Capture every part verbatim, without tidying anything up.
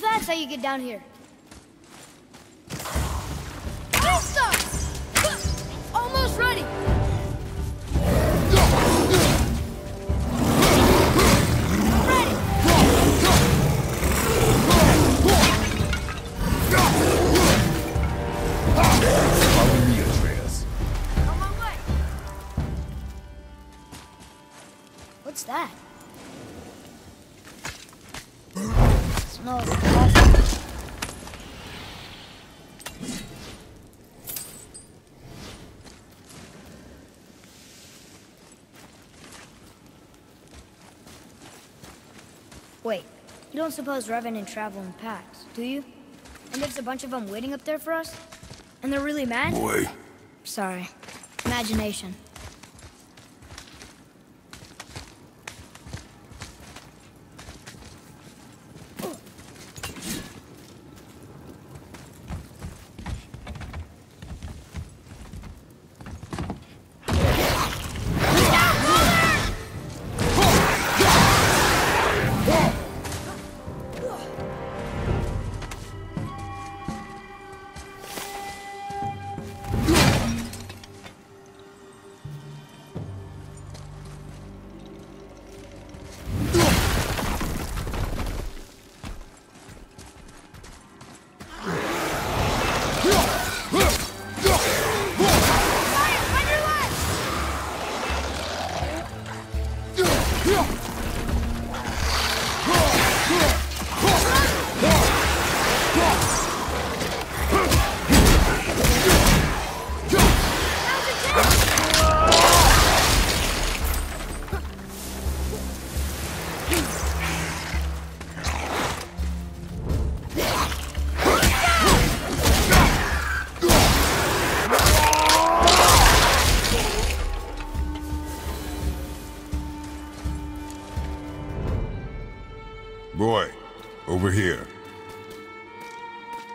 that's how you get down here. Almost ready. Follow me, Atreus. On my way. What's that? It smells awesome. Wait, you don't suppose Revan and travel in packs, do you? And there's a bunch of them waiting up there for us? And they're really mad? Boy. Sorry. Imagination.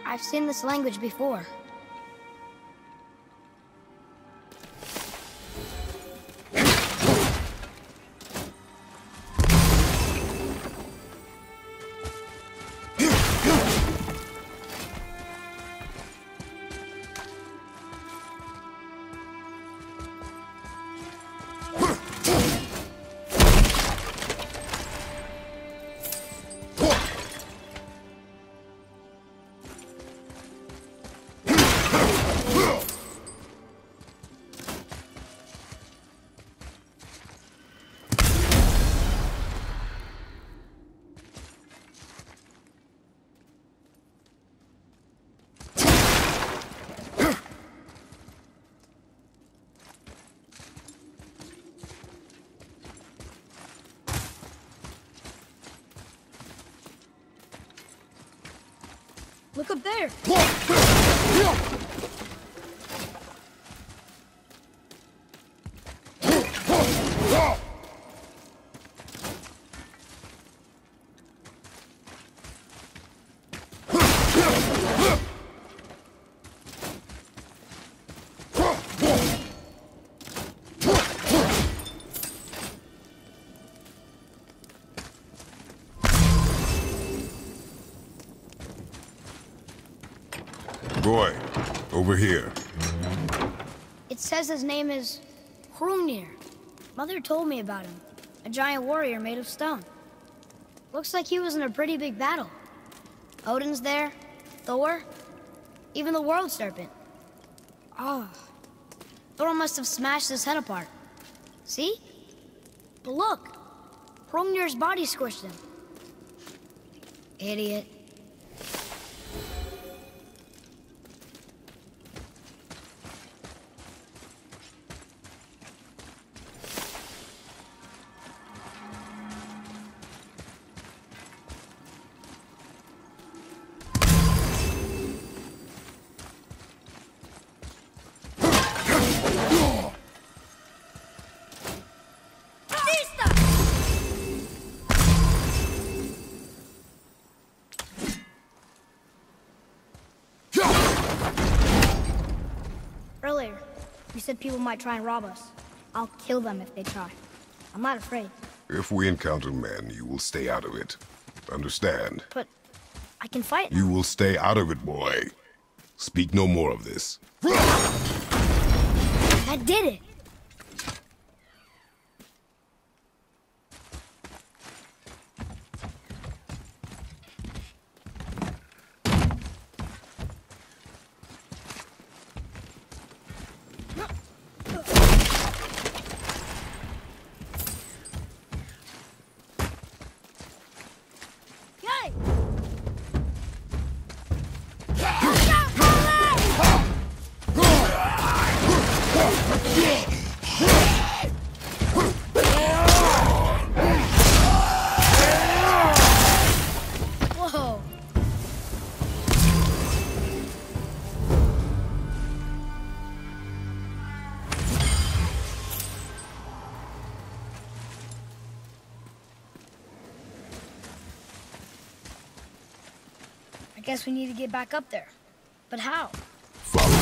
I've seen this language before. Look up there! Boy, over here. It says his name is Hrungnir. Mother told me about him. A giant warrior made of stone. Looks like he was in a pretty big battle. Odin's there, Thor, even the world serpent. Oh, Thor must have smashed his head apart. See? But look, Hrungnir's body squished him. Idiot. You said people might try and rob us. I'll kill them if they try. I'm not afraid. If we encounter men, you will stay out of it. Understand? But I can fight. You will stay out of it, boy. Speak no more of this. I did it. I guess we need to get back up there. But how? Follow me.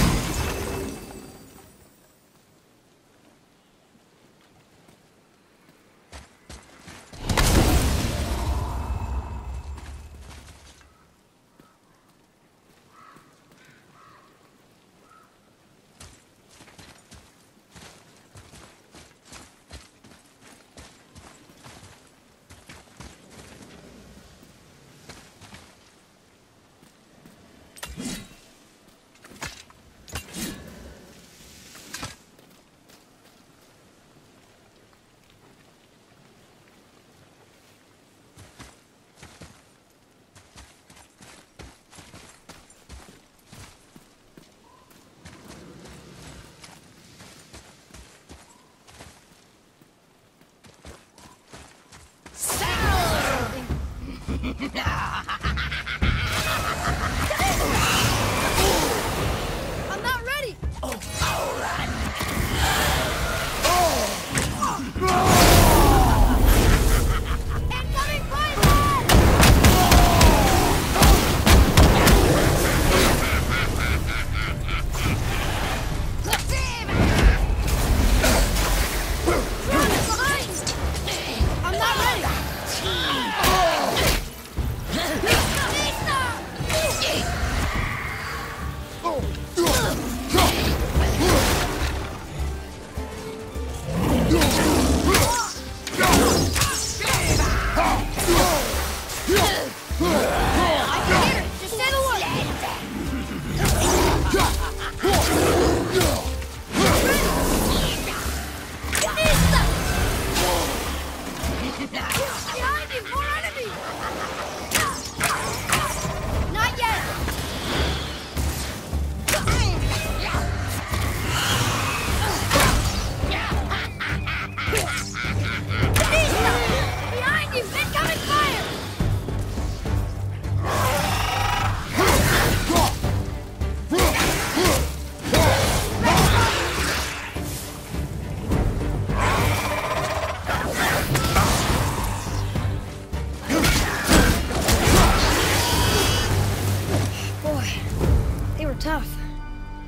I'm not ready. Oh, all right. Oh. Oh. Incoming poison! I'm not ready.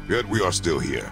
Yet we are still here.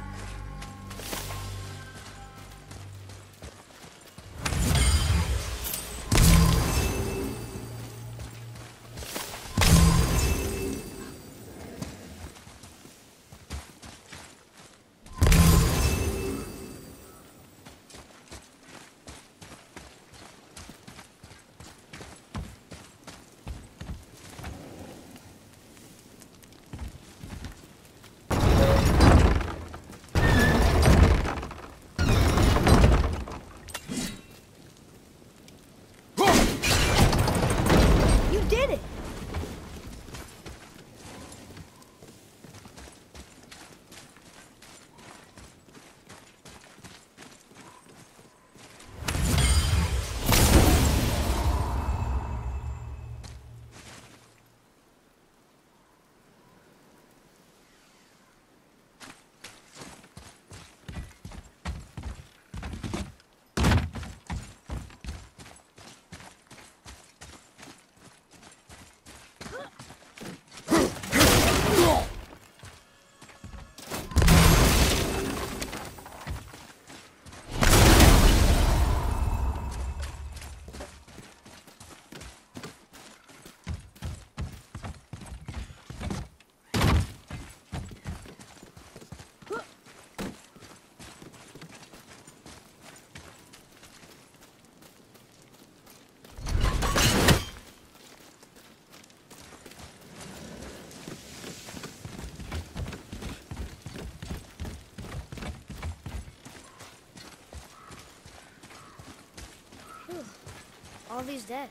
All these dead.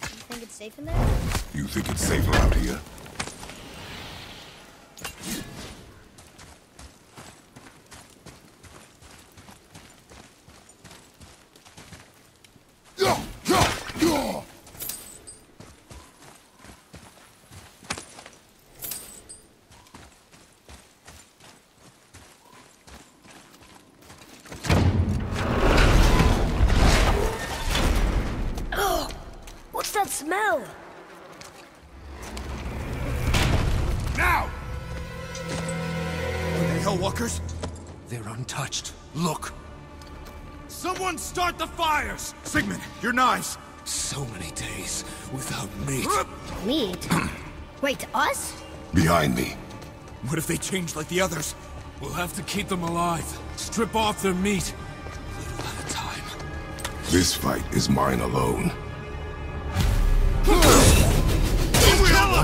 You think it's safe in there? You think it's safer out here? Smell. Now! Are they Hellwalkers? They're untouched. Look. Someone start the fires! Sigmund, your knives! So many days without meat. Meat? Wait, us? Behind me. What if they change like the others? We'll have to keep them alive. Strip off their meat. A little at a time. This fight is mine alone.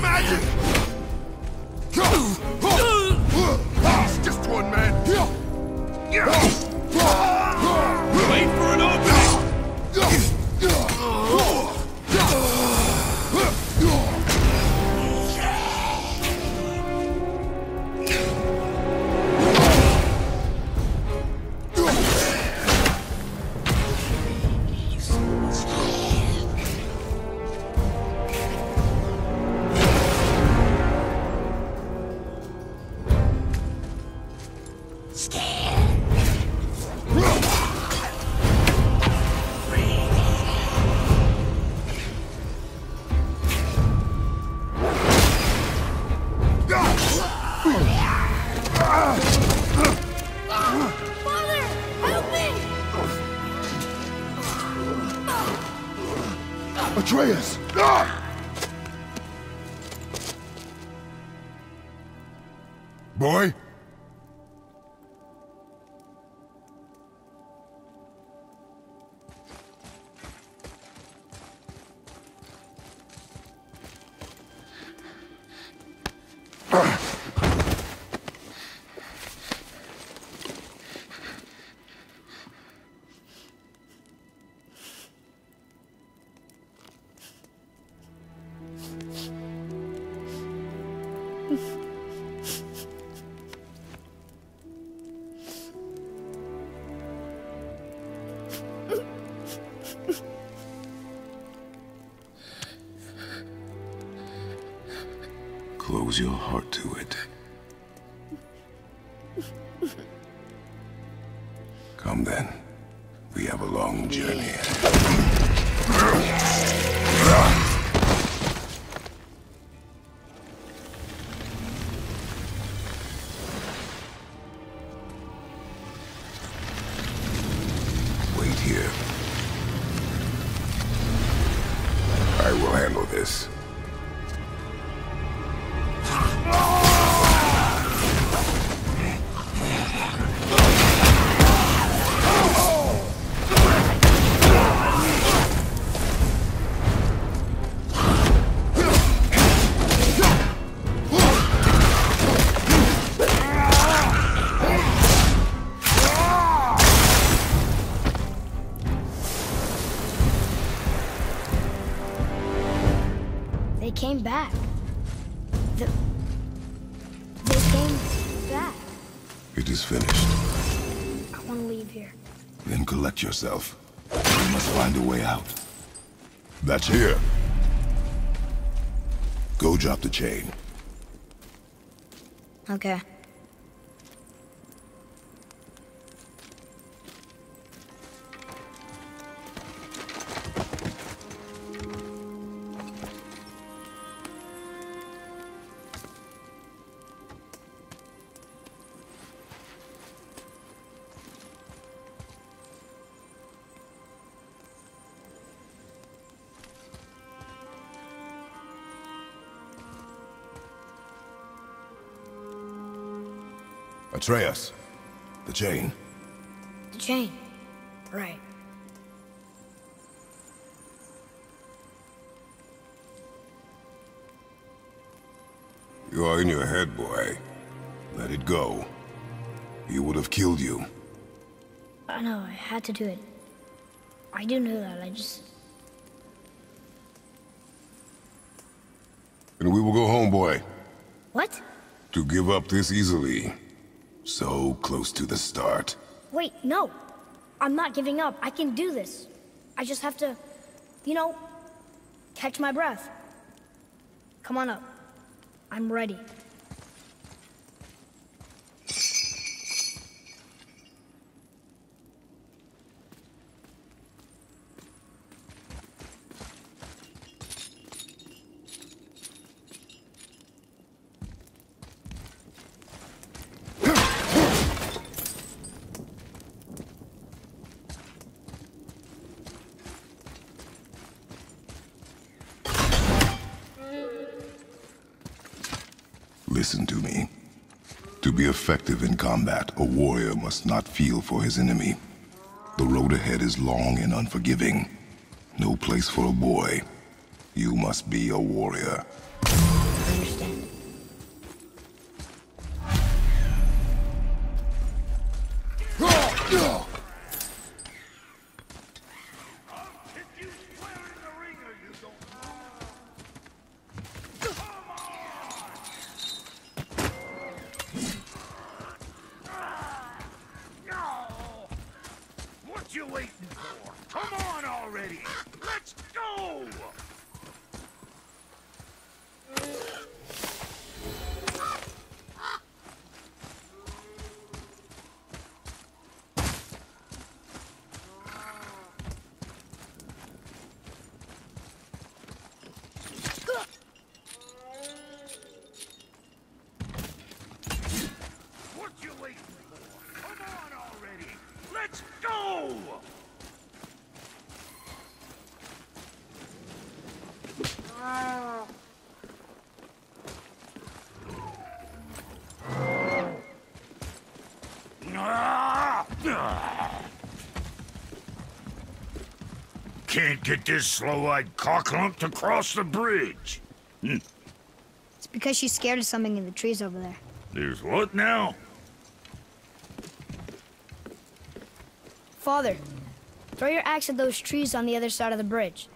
Magic! It's just one man! Wait for an Atreus! Boy? Close your heart to it. Come then. We have a long journey. Wait here. I will handle this. They came back. The... They came back. It is finished. I want to leave here. Then collect yourself. We must find a way out. That's here. Go drop the chain. Okay. Atreus, the chain. The chain, right. You are in your head, boy. Let it go. He would have killed you. I know, I had to do it. I do know that, I just... and we will go home, boy. What? To give up this easily. So close to the start. Wait, no. I'm not giving up. I can do this. I just have to, you know, catch my breath. Come on up. I'm ready. Listen to me. To be effective in combat, a warrior must not feel for his enemy. The road ahead is long and unforgiving. No place for a boy. You must be a warrior. Understand. Can't get this slow-eyed cocklump to cross the bridge. Hm. It's because she's scared of something in the trees over there. There's what now? Father, throw your axe at those trees on the other side of the bridge.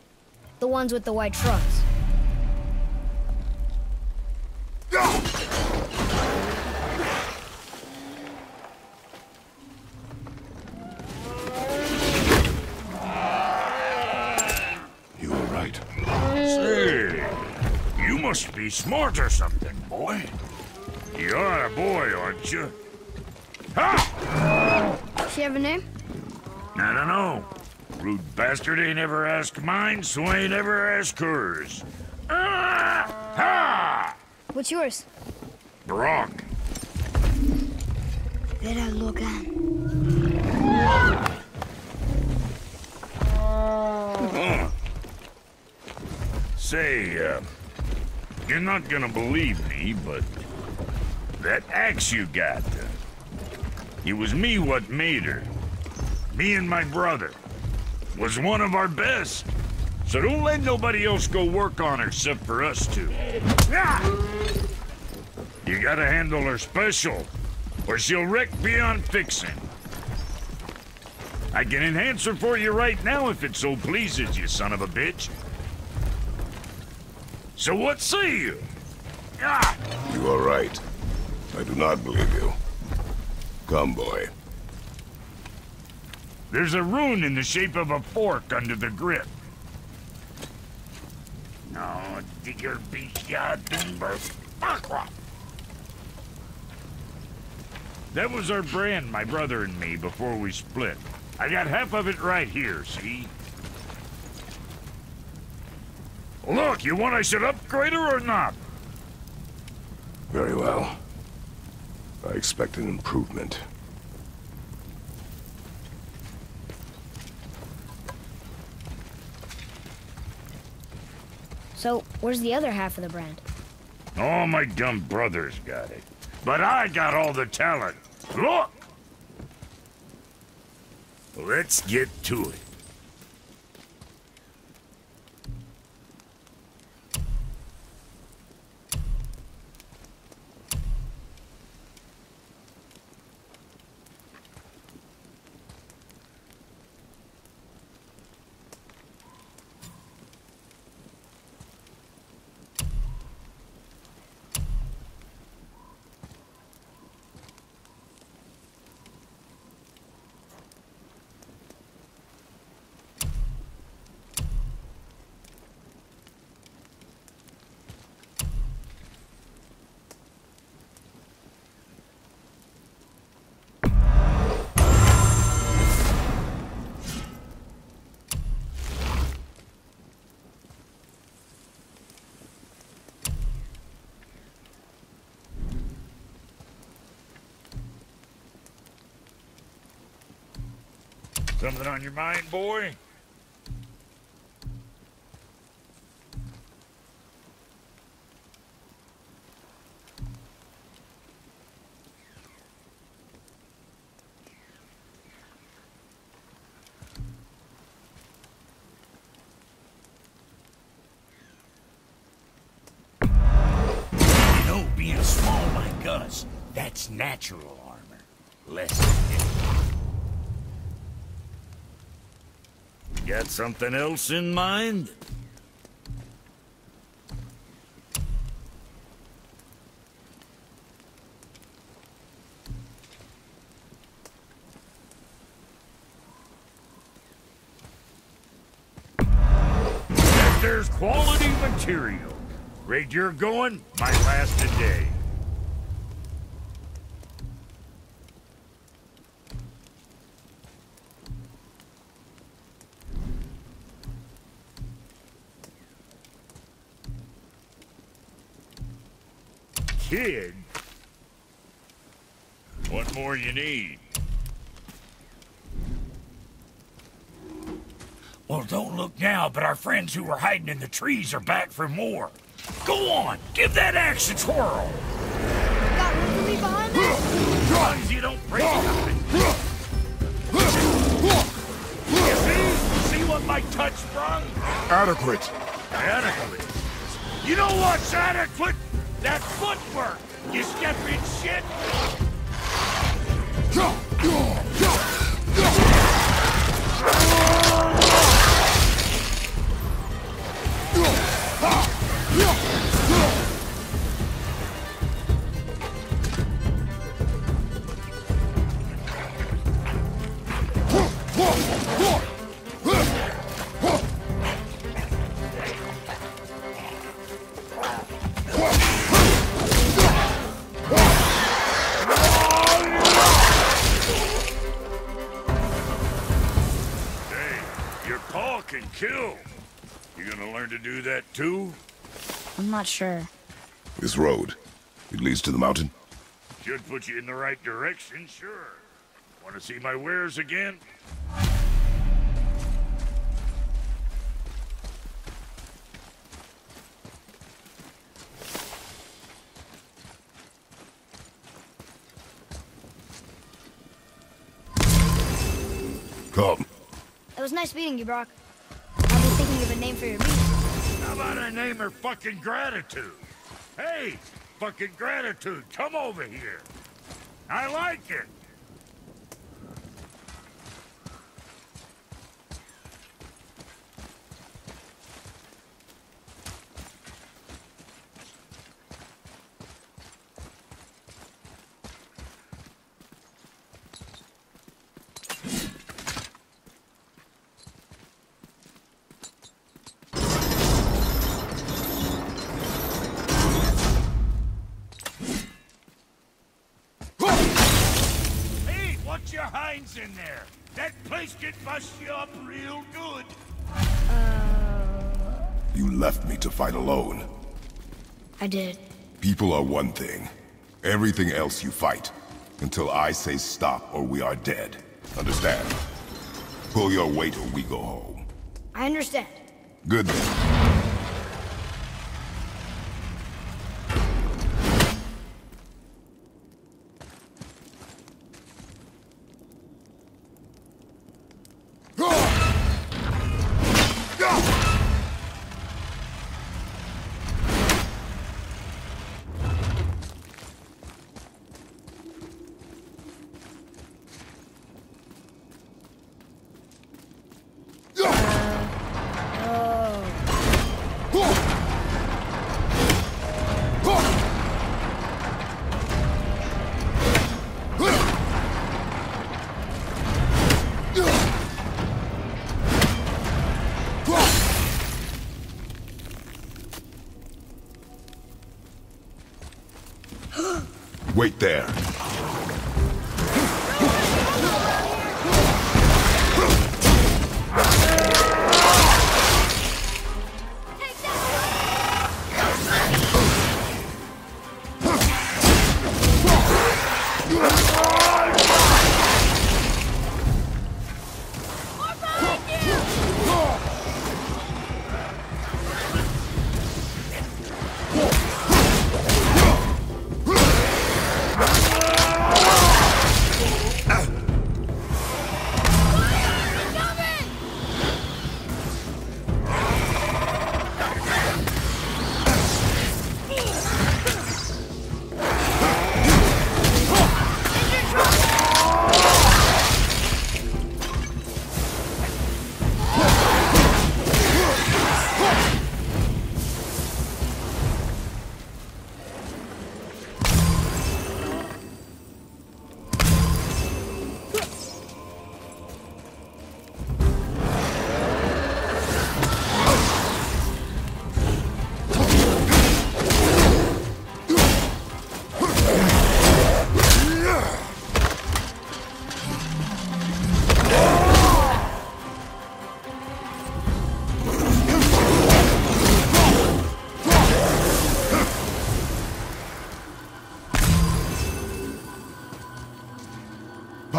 The ones with the white trunks. Be smart or something, boy. You're a boy, aren't you? Ha! Does she have a name? I don't know. Rude bastard ain't ever asked mine, so ain't ever asked hers. Ah! Ha! What's yours? Brock. Better look at. Huh. Say, uh... you're not gonna believe me, but that axe you got, uh, it was me what made her. Me and my brother was one of our best. So don't let nobody else go work on her except for us two. You gotta handle her special, or she'll wreck beyond fixing. I can enhance her for you right now if it so pleases you, son of a bitch. So what say you? Ah. You are right. I do not believe you. Come, boy. There's a rune in the shape of a fork under the grip. No, digger be That was our brand, my brother and me, before we split. I got half of it right here, see? Look, you want I should upgrade her or not? Very well. I expect an improvement. So, where's the other half of the brand? All my dumb brothers got it. But I got all the talent. Look! Let's get to it. Something on your mind, boy? That's natural armor. Less. Got something else in mind? That there's quality material. Raid you're going might last a day. Kid? What more you need? Well, don't look now, but our friends who were hiding in the trees are back for more. Go on, give that axe a twirl! Got room to leave behind us? As long as you don't break nothing. You see? See what my touch sprung? Adequate. Adequate? You know what's adequate? That footwork! You stepping shit! Too? I'm not sure. This road, it leads to the mountain? Should put you in the right direction, sure. Want to see my wares again? Come. It was nice meeting you, Brock. I'll be thinking of a name for your meeting. How about I name her fucking Gratitude? Hey, fucking Gratitude, come over here. I like it. In there. That place could bust you up real good. Uh... You left me to fight alone. I did. People are one thing. Everything else you fight. Until I say stop or we are dead. Understand? Pull your weight or we go home. I understand. Good then. Wait there.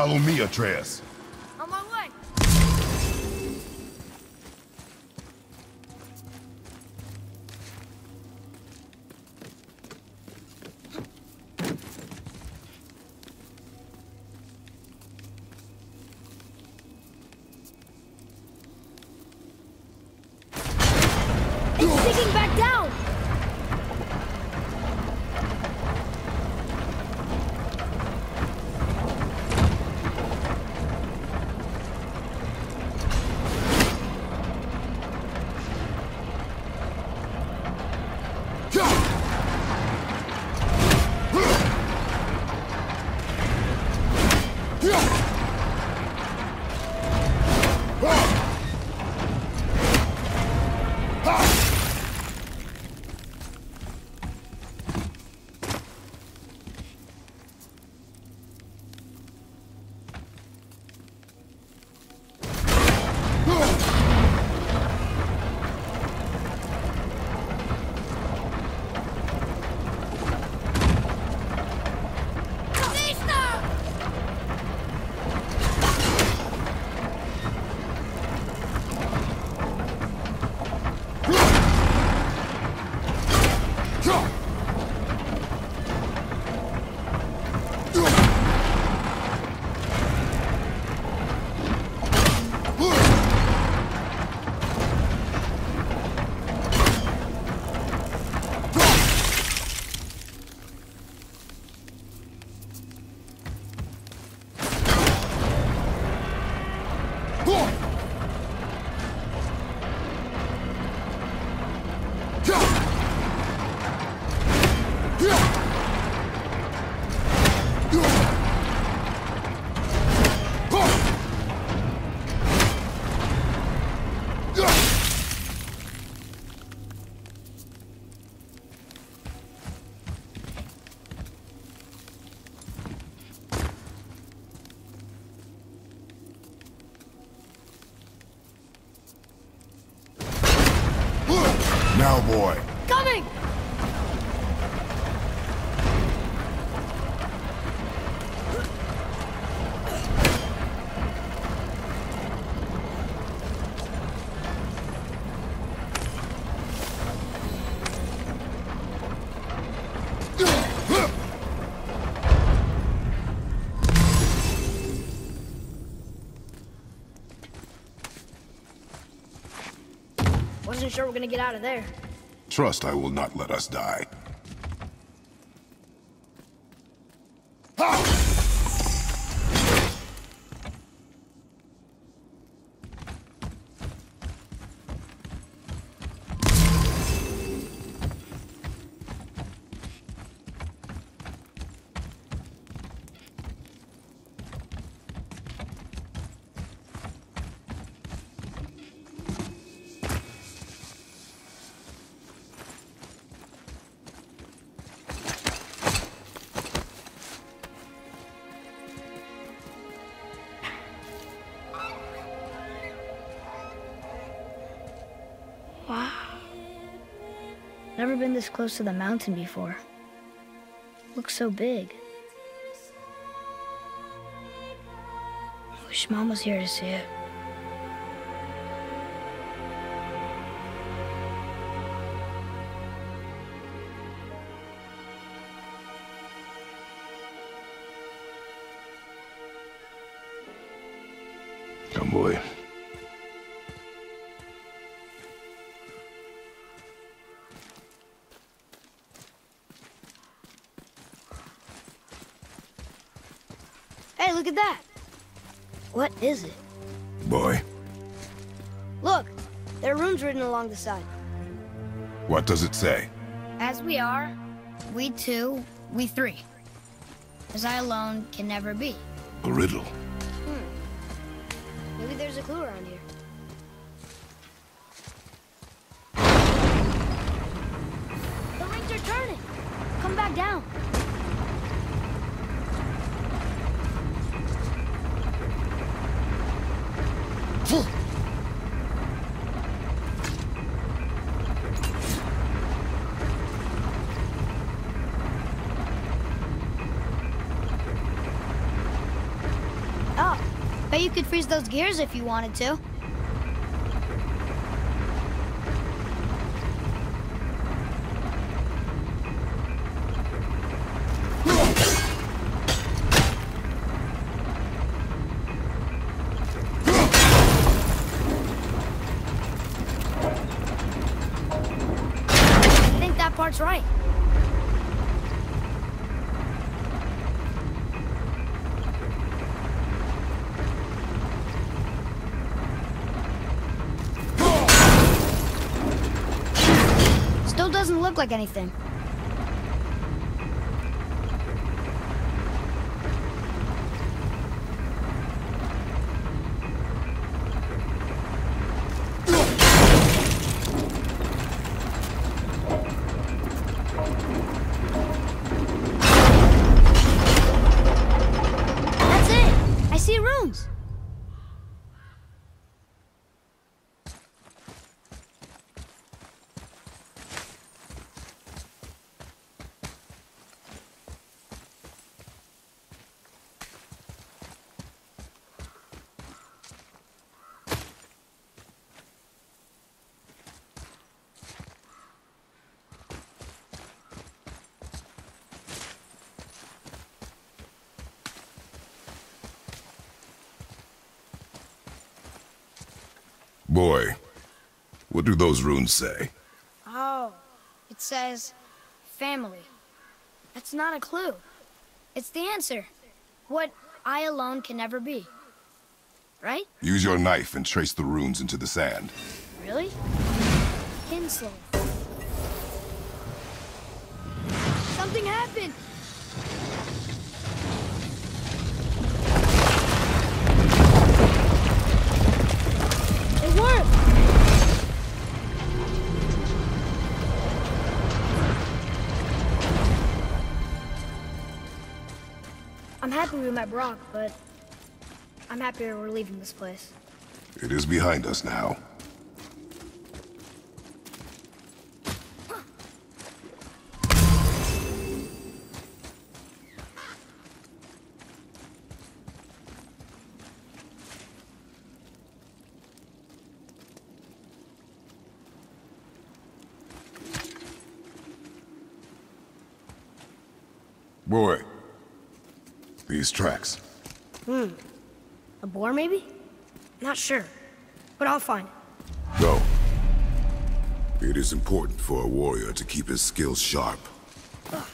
Follow me, Atreus. On my way. It's sinking back down. Now, boy. Coming! Wasn't sure we're gonna get out of there. Trust I will not let us die. Never been this close to the mountain before. Looks so big. I wish Mom was here to see it. Come, boy. Look at that. What is it? Boy. Look, there are runes written along the side. What does it say? As we are, we two, we three. As I alone can never be. A riddle. Hmm. Maybe there's a clue around here. The rings are turning. Come back down. Bet you could freeze those gears if you wanted to. That's right. Still doesn't look like anything. Boy, what do those runes say? Oh, it says family. That's not a clue. It's the answer. What I alone can never be. Right? Use your knife and trace the runes into the sand. Really? Kinslow. Something happened! I'm happy we met Brock, but I'm happier we're leaving this place. It is behind us now. Boy. These tracks. Hmm. A boar, maybe? Not sure, but I'll find it. Go. It is important for a warrior to keep his skills sharp. Ugh.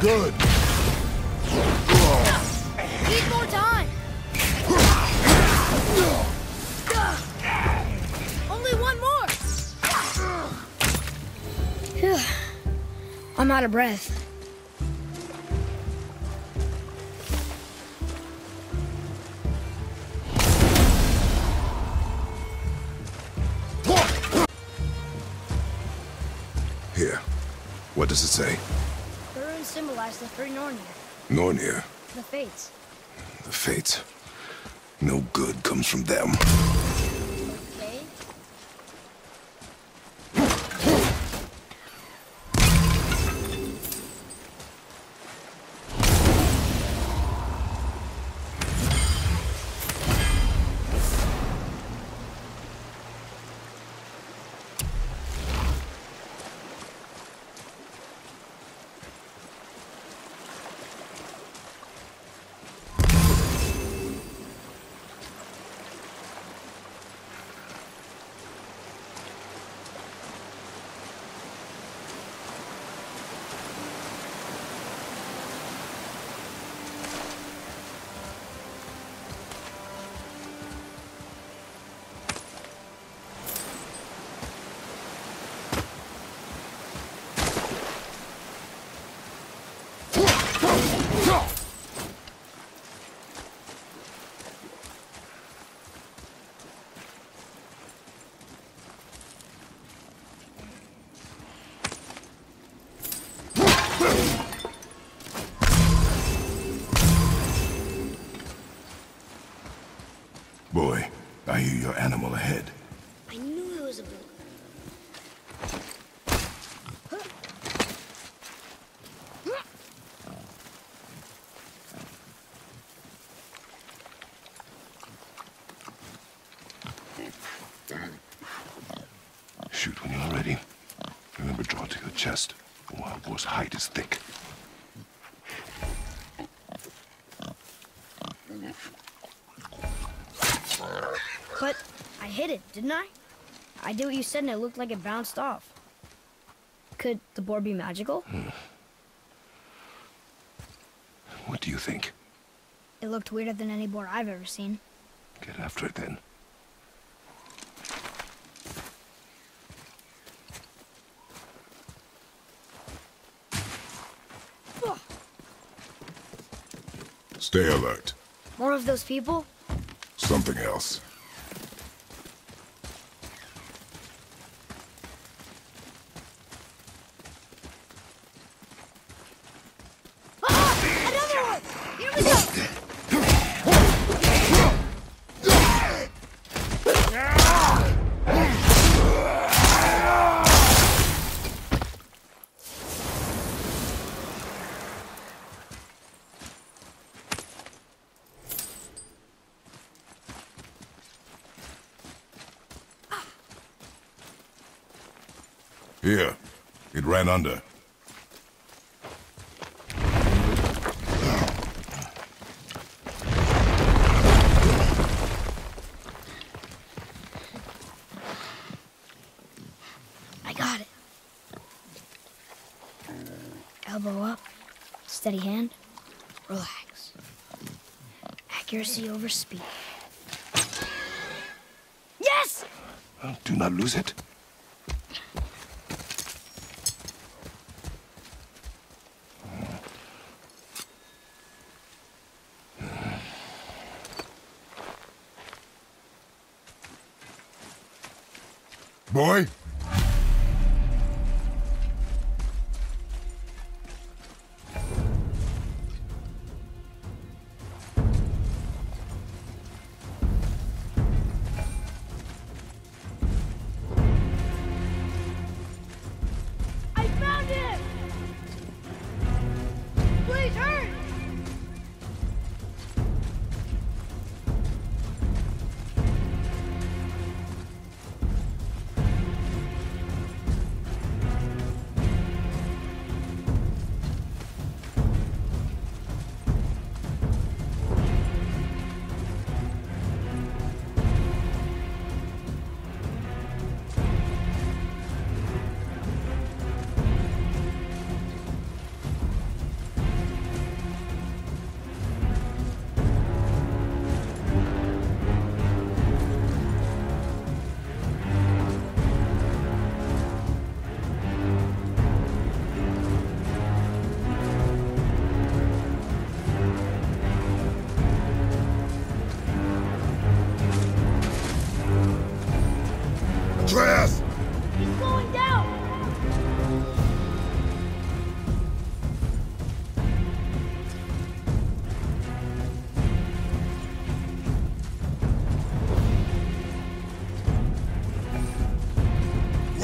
Good. Need more time. Only one more. I'm out of breath. Here. What does it say? The runes symbolize the three Nornir. Nornir? The Fates. The Fates. No good comes from them. Boy, I hear your animal ahead. I knew it was a book. Shoot when you're ready. Remember, draw to your chest. The wild boar's hide is thick. But I hit it, didn't I? I did what you said and it looked like it bounced off. Could the boar be magical? Hmm. What do you think? It looked weirder than any boar I've ever seen. Get after it then. Stay alert. More of those people? Something else. Here. It ran under. I got it. Elbow up. Steady hand. Relax. Accuracy over speed. Yes! Well, do not lose it. Boy? I found him! Please hurry!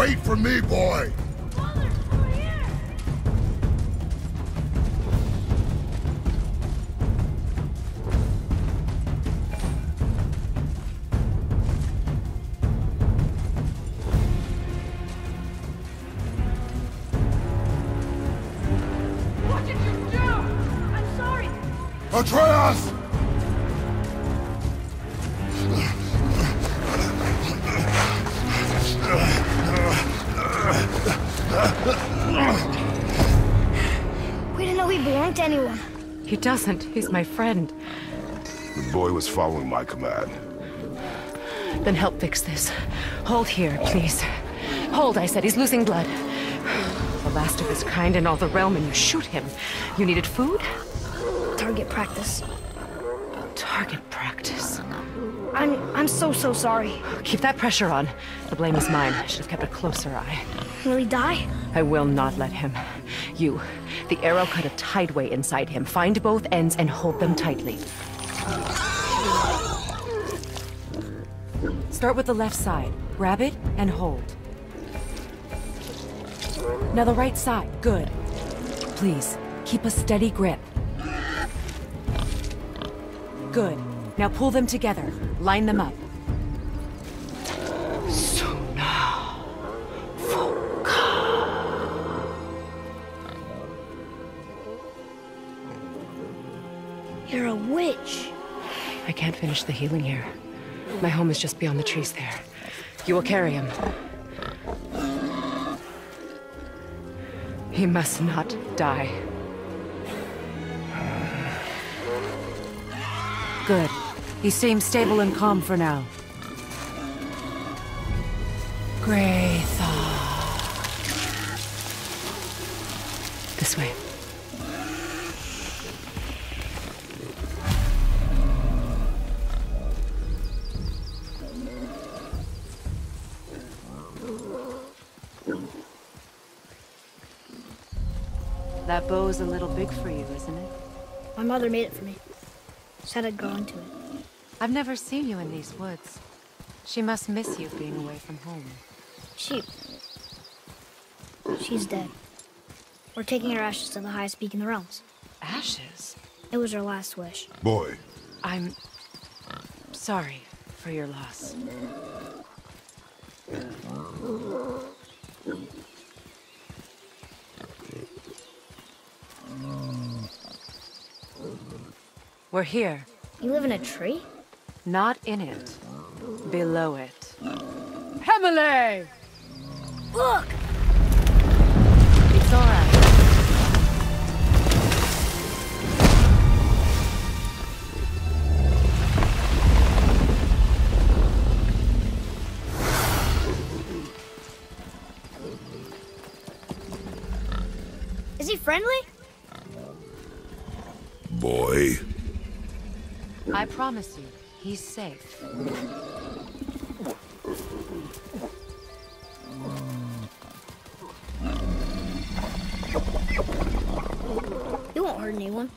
Wait for me, boy! Balder, over here! What did you do? I'm sorry! Atreus! Anyone. He doesn't. He's my friend. The boy was following my command. Then help fix this. Hold here, please. Hold, I said. He's losing blood. The last of his kind in all the realm, and you shoot him. You needed food? Target practice. Target practice. I'm... I'm so, so sorry. Keep that pressure on. The blame is mine. I should have kept a closer eye. Will he die? I will not let him. You. The arrow cut a tideway inside him. Find both ends and hold them tightly. Start with the left side. Grab it and hold. Now the right side. Good. Please, keep a steady grip. Good. Now pull them together. Line them up. You're a witch. I can't finish the healing here. My home is just beyond the trees there. You will carry him. He must not die. Good. He seems stable and calm for now. Greythor. This way. That bow's a little big for you, isn't it? My mother made it for me. Said I'd go into it. I've never seen you in these woods. She must miss you being away from home. She... She's dead. We're taking her ashes to the highest peak in the realms. Ashes? It was her last wish. Boy. I'm... sorry for your loss. We're here. You live in a tree? Not in it. Below it. Himalay! Look! It's all right. Is he friendly? Boy. I promise you, he's safe. You won't hurt anyone.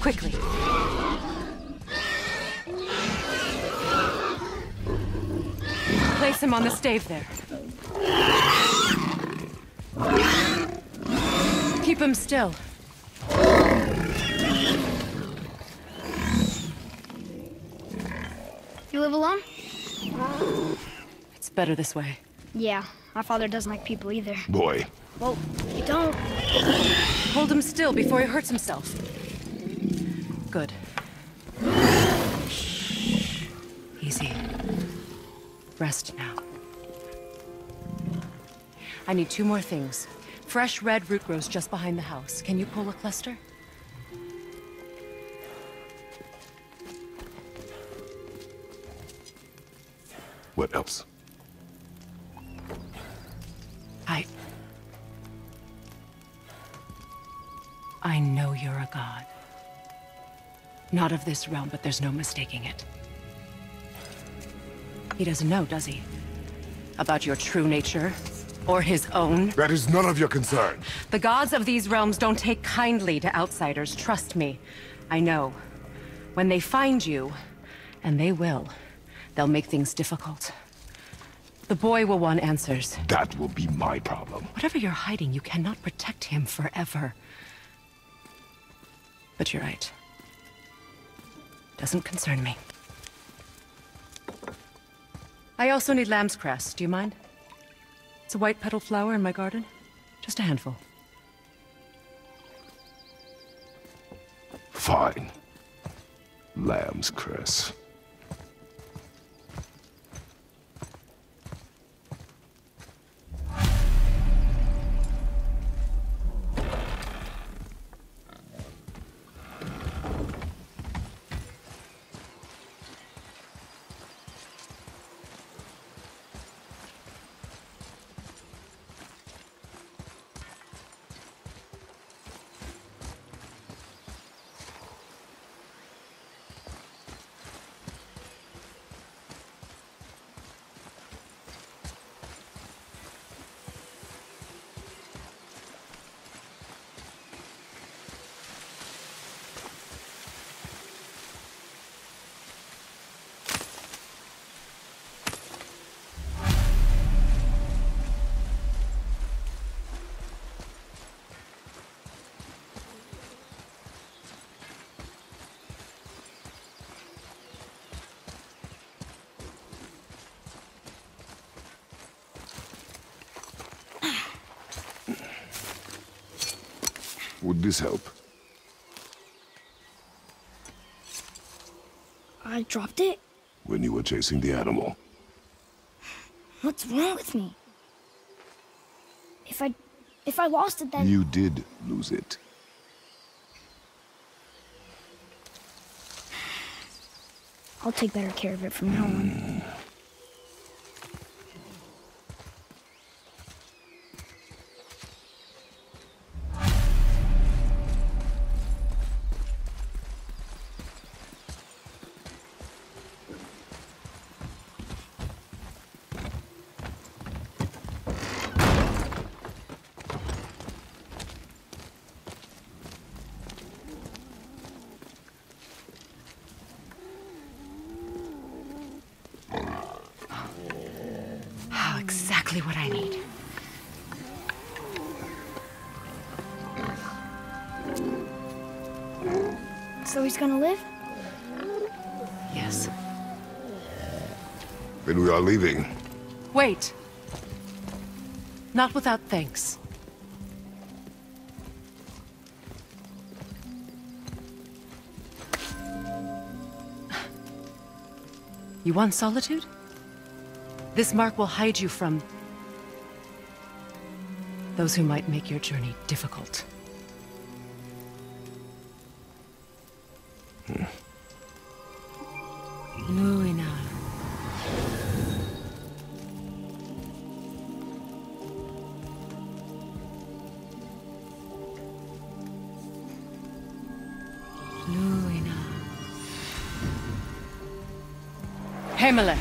Quickly. Place him on the stave there. Keep him still. You live alone? It's better this way. Yeah, my father doesn't like people either. Boy. Well, you don't. Hold him still before he hurts himself. Good. Shh. Easy. Rest now. I need two more things. Fresh red root grows just behind the house. Can you pull a cluster? What else? I... I know you're a god. Not of this realm, but there's no mistaking it. He doesn't know, does he? About your true nature, or his own? That is none of your concern. The gods of these realms don't take kindly to outsiders, trust me. I know. When they find you, and they will, they'll make things difficult. The boy will want answers. That will be my problem. Whatever you're hiding, you cannot protect him forever. But you're right. Doesn't concern me. I also need lamb's cress, do you mind? It's a white petal flower in my garden. Just a handful. Fine. Lamb's cress. Would this help? I dropped it? When you were chasing the animal. What's wrong with me? If I... if I lost it, then... You did lose it. I'll take better care of it from now on. What I need. So he's gonna live? Yes. Then we are leaving. Wait. Not without thanks. You want solitude? This mark will hide you from those who might make your journey difficult. Hmm. Himalay.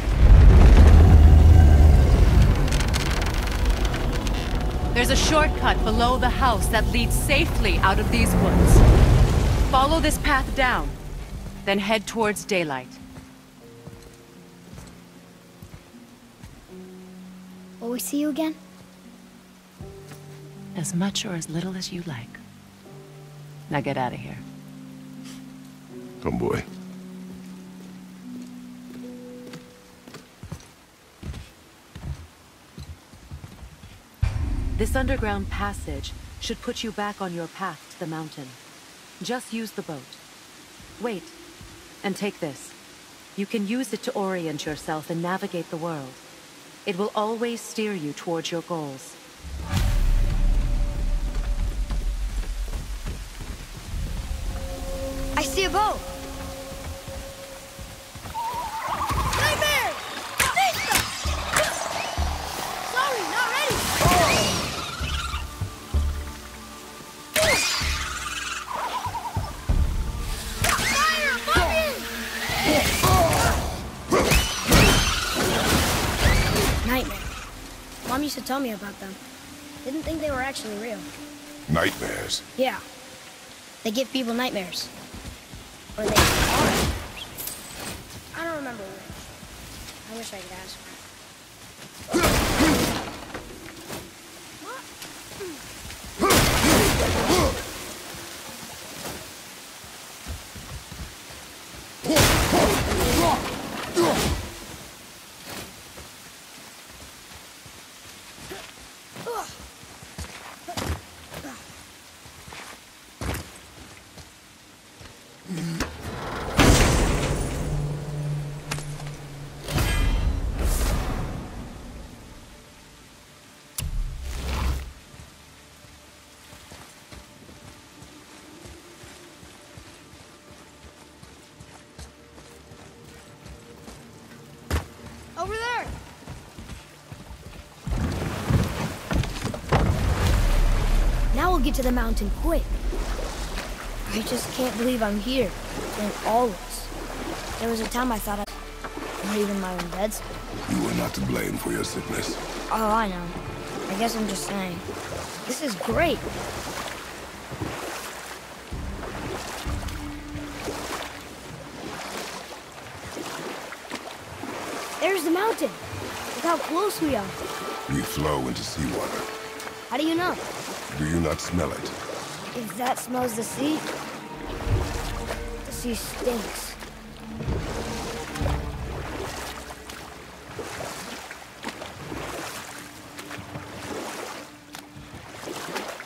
There's a shortcut below the house that leads safely out of these woods. Follow this path down, then head towards daylight. Will we see you again? As much or as little as you like. Now get out of here. Come, boy. This underground passage should put you back on your path to the mountain. Just use the boat. Wait, and take this. You can use it to orient yourself and navigate the world. It will always steer you towards your goals. I see a boat! tell me about them. Didn't think they were actually real. Nightmares? Yeah. They give people nightmares. Or they are nightmares. I don't remember which. I wish I could ask. Get to the mountain quick. I just can't believe I'm here. And all of us. There was a time I thought I... Not even my own beds. You were not to blame for your sickness. Oh, I know. I guess I'm just saying. This is great. There's the mountain. Look how close we are. We flow into seawater. How do you know? Do you not smell it? If that smells the sea, the sea stinks.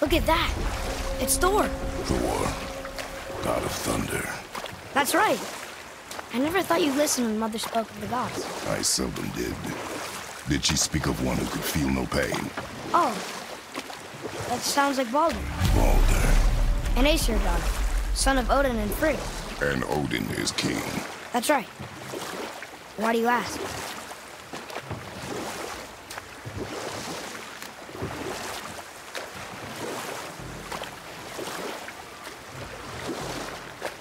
Look at that! It's Thor! Thor, god of thunder. That's right! I never thought you'd listen when Mother spoke of the gods. I seldom did. Did she speak of one who could feel no pain? Oh. That sounds like Balder. Balder. An Aesir god, son of Odin and Frey. And Odin is king. That's right. Why do you ask?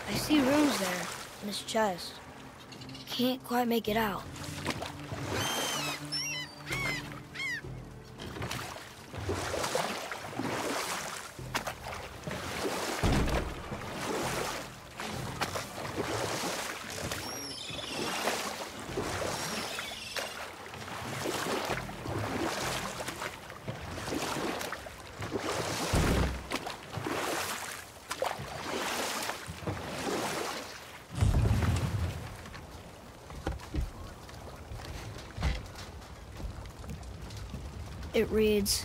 I see runes there in his chest. Can't quite make it out. It reads,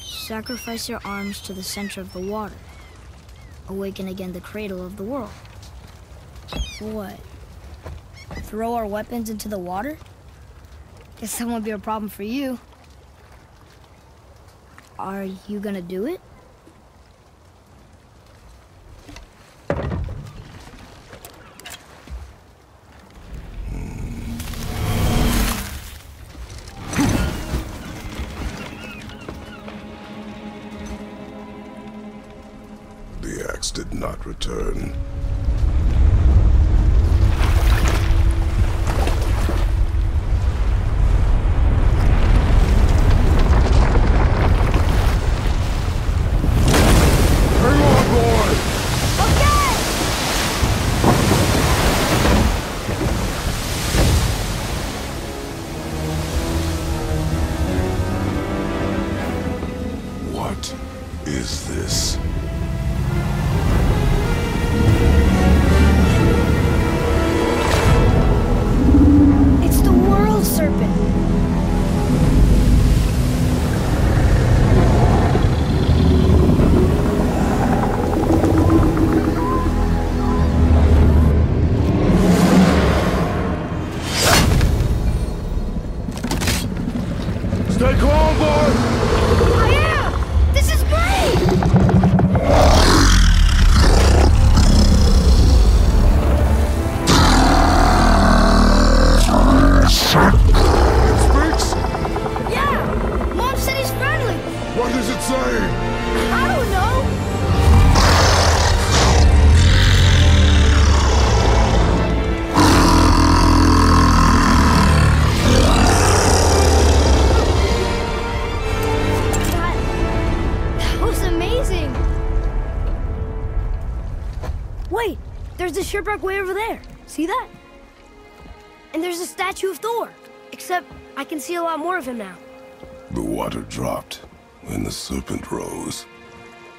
sacrifice your arms to the center of the water. Awaken again the cradle of the world. What? Throw our weapons into the water? Guess that won't be a problem for you. Are you gonna do it? Return. What is this? Thank you. Wait, there's a shipwreck way over there. See that? And there's a statue of Thor. Except I can see a lot more of him now. The water dropped, and the serpent rose.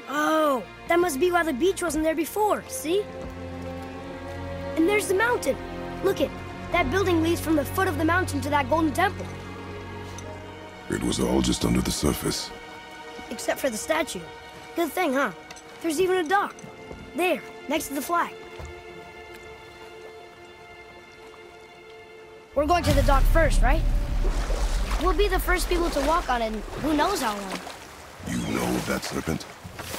Oh, that must be why the beach wasn't there before, see? And there's the mountain. Look it. That building leads from the foot of the mountain to that golden temple. It was all just under the surface. Except for the statue. Good thing, huh? There's even a dock. There, next to the flag. We're going to the dock first, right? We'll be the first people to walk on it, and who knows how long. You know of that serpent?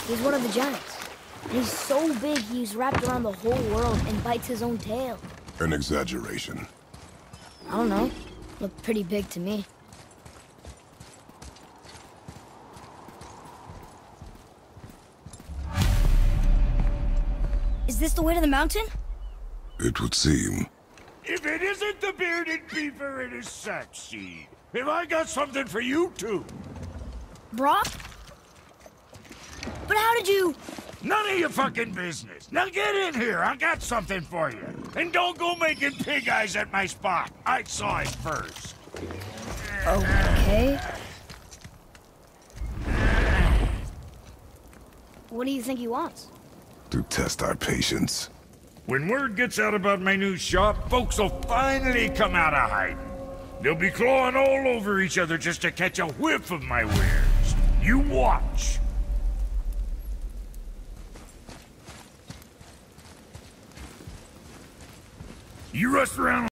He's one of the giants. And he's so big, he's wrapped around the whole world and bites his own tail. An exaggeration. I don't know. Looked pretty big to me. Is this the way to the mountain? It would seem. If it isn't the bearded beaver, it is Saxi. Have I got something for you two? Brock? But how did you... None of your fucking business. Now get in here, I got something for you. And don't go making pig eyes at my spot. I saw it first. Okay. What do you think he wants? To test our patience. When word gets out about my new shop, folks will finally come out of hiding. They'll be clawing all over each other just to catch a whiff of my wares. You watch. You rust around